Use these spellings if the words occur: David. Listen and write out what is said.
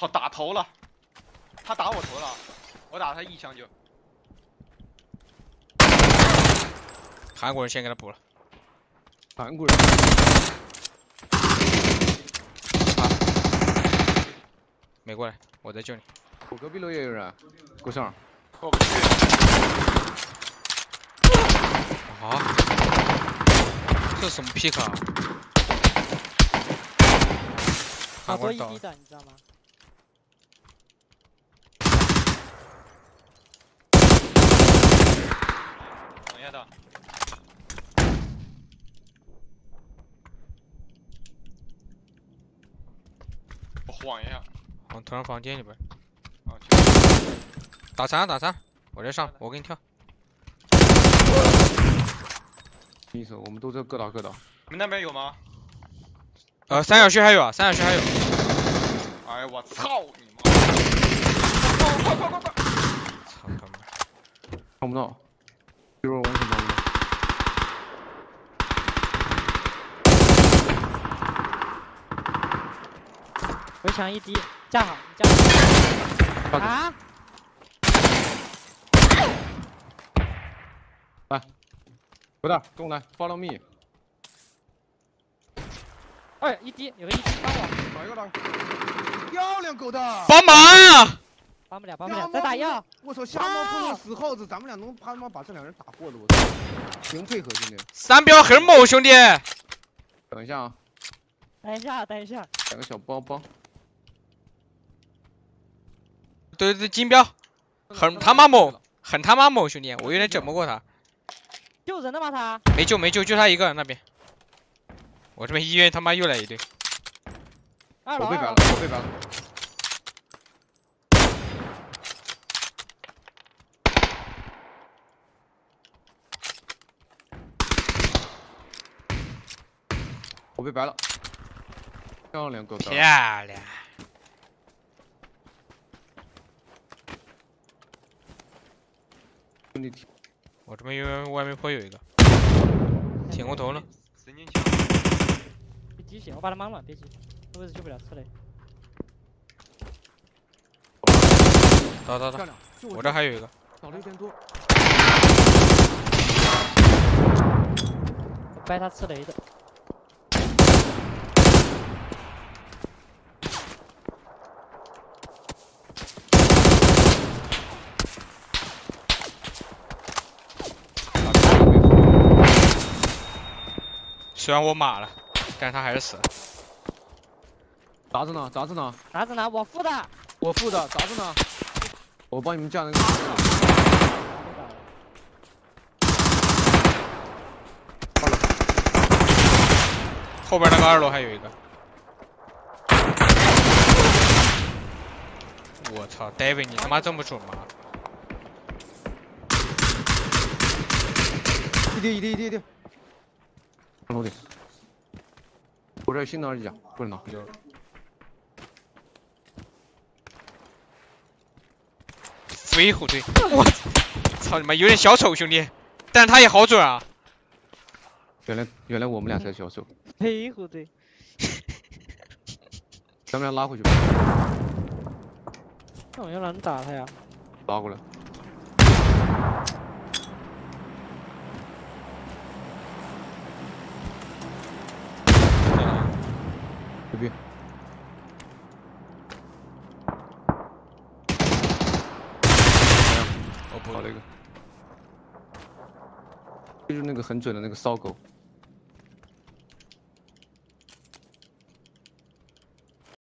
操，打头了，他打我头了，我打他一枪就。韩国人先给他补了。韩国人。啊！没过来，我在救你。我隔壁楼也有人，给我上。过不去。啊！这是什么皮卡？ 好多 ED 的，你知道吗？等一下的。我晃一下。我突然房间里边。啊！打残打残，我这上，我给你跳。意思，我们都在各打各的。你们那边有吗？ 三小区还有啊，三小区还有。哎我操你妈！快快快快！操他妈！看不到，一会儿完全看不到。围墙一滴，架好，架好。啊！来，不大，跟我来 ，follow me。 哎，一滴有个一滴帮我，打一个打一个，漂亮狗蛋！帮忙！帮不了，帮不了，再打药！我操，瞎猫碰到死耗子，咱们俩能他妈把这两人打过了，我操，挺配合兄弟。三标很猛，兄弟。等一下啊！等一下，等一下。两个小包包。对对，金标，很他妈猛，很他妈猛，兄弟，我有点整不过他。救人了吗？他？没救，没救，就他一个那边。 我这边医院他妈又来一堆，我被白了，我被白了。我被白了，漂亮，哥哥，漂亮。兄弟，我这边因为外面坡有一个，挺过头了。 别急血，我把他莽了，别急，这位置救不了，出来。打打打！我这还有一个。少了一点多。我掰他吃雷的。虽然我马了。 但他还是死了。砸着呢，砸着呢，砸着呢，我付的，我付的，砸着呢，我帮你们架那个。后边那个二楼还有一个。我操 ，David， 你他妈这么准吗？一滴一滴一滴一滴，上楼顶。 我这新拿一甲，不能拿。飞虎队，我操你妈，有点小丑兄弟，但他也好准啊。原来我们俩才小丑。飞虎队，咱们俩拉回去吧。那我要懒得打他呀。拉过来。 我补了一个，就是那个很准的那个骚狗。